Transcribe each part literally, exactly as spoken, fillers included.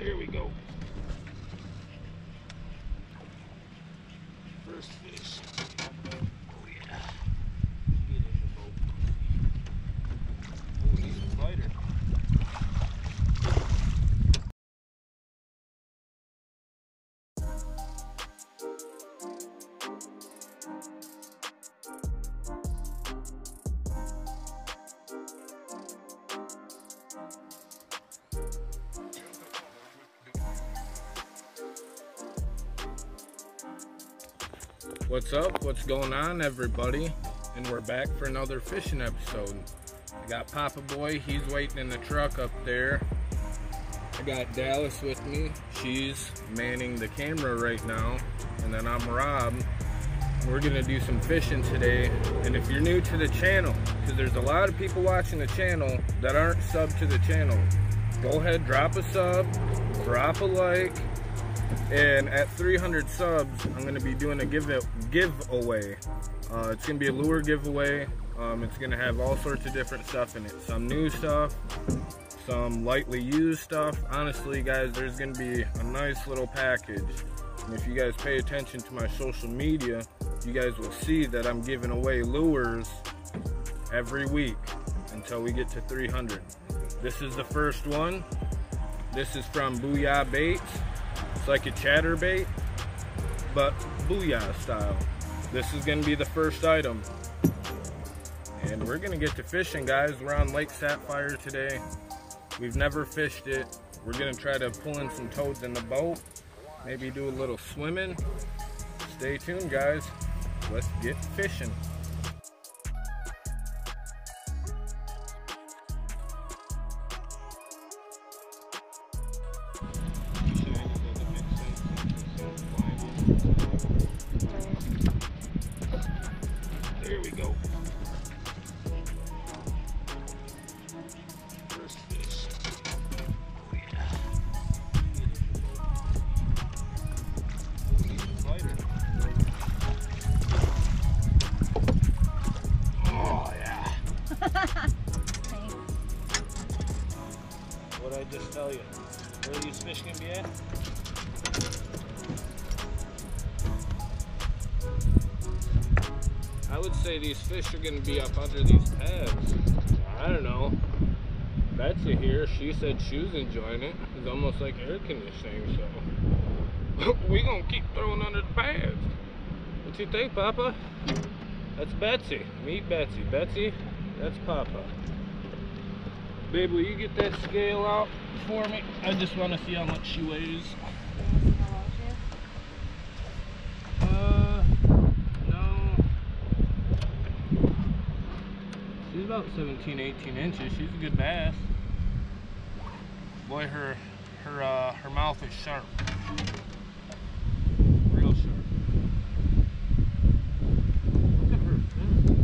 There we go. First fish. Oh yeah. Get in the boat. Oh, he's a fighter. What's up? What's going on, everybody? And we're back for another fishing episode. I got Papa Boy, he's waiting in the truck up there. I got Dallas with me, she's manning the camera right now. And then I'm Rob. We're gonna do some fishing today. And if you're new to the channel, because there's a lot of people watching the channel that aren't subbed to the channel, go ahead, drop a sub, drop a like. And at three hundred subs, I'm going to be doing a give giveaway. Uh, it's going to be a lure giveaway. Um, it's going to have all sorts of different stuff in it. Some new stuff, some lightly used stuff. Honestly, guys, there's going to be a nice little package. And if you guys pay attention to my social media, you guys will see that I'm giving away lures every week until we get to three hundred. This is the first one. This is from Booyah Baits. It's like a chatterbait, but Booyah style. This is gonna be the first item. And we're gonna get to fishing, guys. We're on Lake Sapphire today. We've never fished it. We're gonna try to pull in some toads in the boat. Maybe do a little swimming. Stay tuned, guys. Let's get fishing. Just tell you where these fish can be at. I would say these fish are going to be up under these pads. I don't know. Betsy here, she said she was enjoying it. It's almost like air conditioning, so we gonna keep throwing under the pads. What you think, Papa? That's Betsy. Meet Betsy. Betsy, that's Papa. Babe, will you get that scale out for me? I just want to see how much she weighs. Uh, no. She's about seventeen, eighteen inches. She's a good bass. Boy, her her uh, her mouth is sharp. Real sharp. Look at her fin.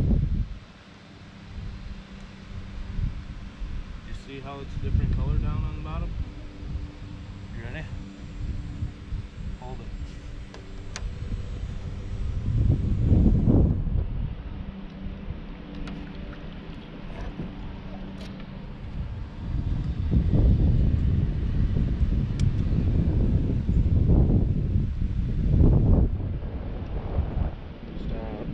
See how it's a different color down on the bottom? You ready? Hold it. Stop.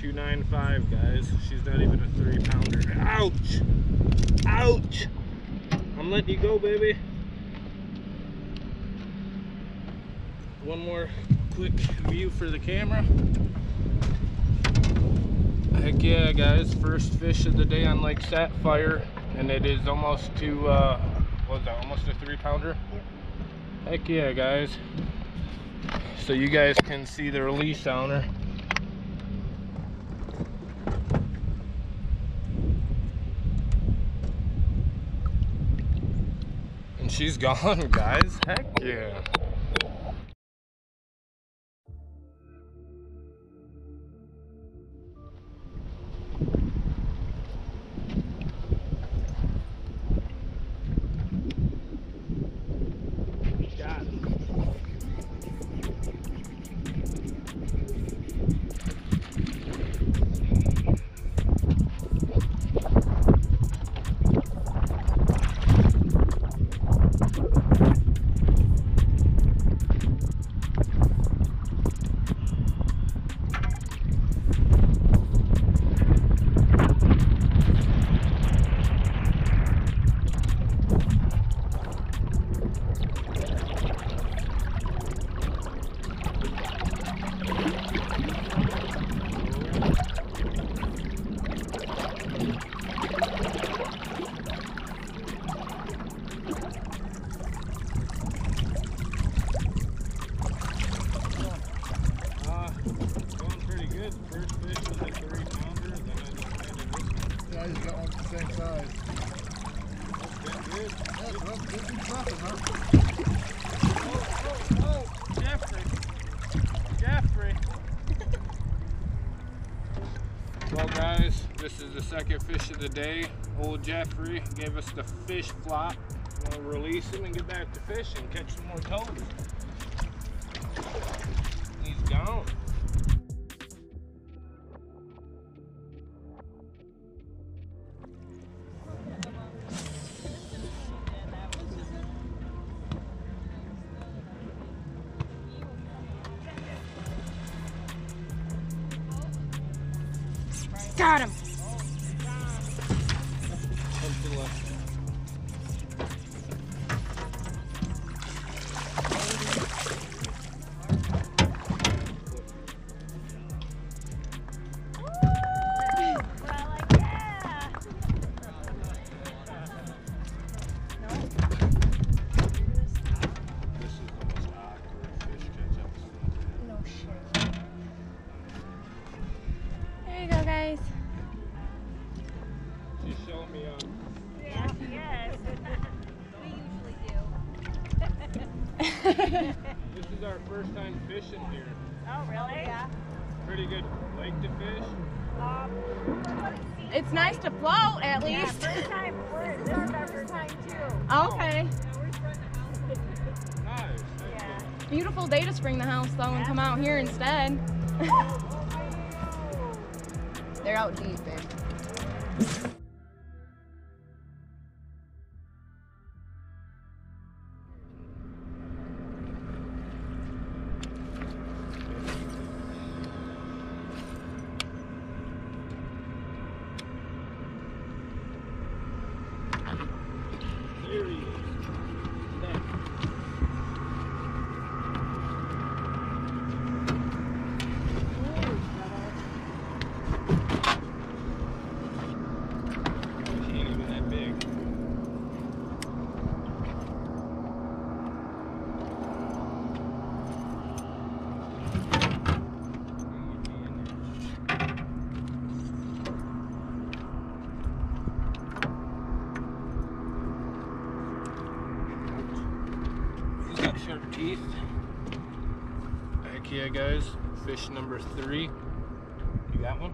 two ninety-five, guys. She's not even a three pounder. Ouch! Ouch! I'm letting you go, baby. One more quick view for the camera. Heck yeah, guys. First fish of the day on Lake Sapphire. And it is almost to, uh, what was that, almost a three pounder? Heck yeah, guys. So you guys can see the release on her. She's gone, guys. Heck yeah. Got it. Well guys, this is the second fish of the day. Old Jeffrey gave us the fish flop. We'll release him and get back to fish and catch some more toads. He's gone. Got him. This is our first time fishing here. Oh, really? Yeah. Pretty good lake to fish. Um, it's nice to float, at yeah, least. First time. We're, this is our first time, too. Okay. Nice. Yeah. Beautiful day to spring the house, though, and come out here instead. They're out deep, babe. Teeth. Back here, guys. Fish number three. You got one?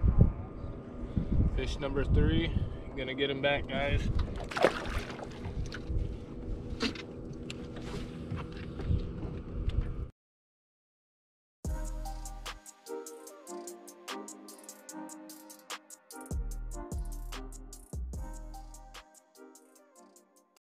Fish number three. I'm gonna get him back, guys.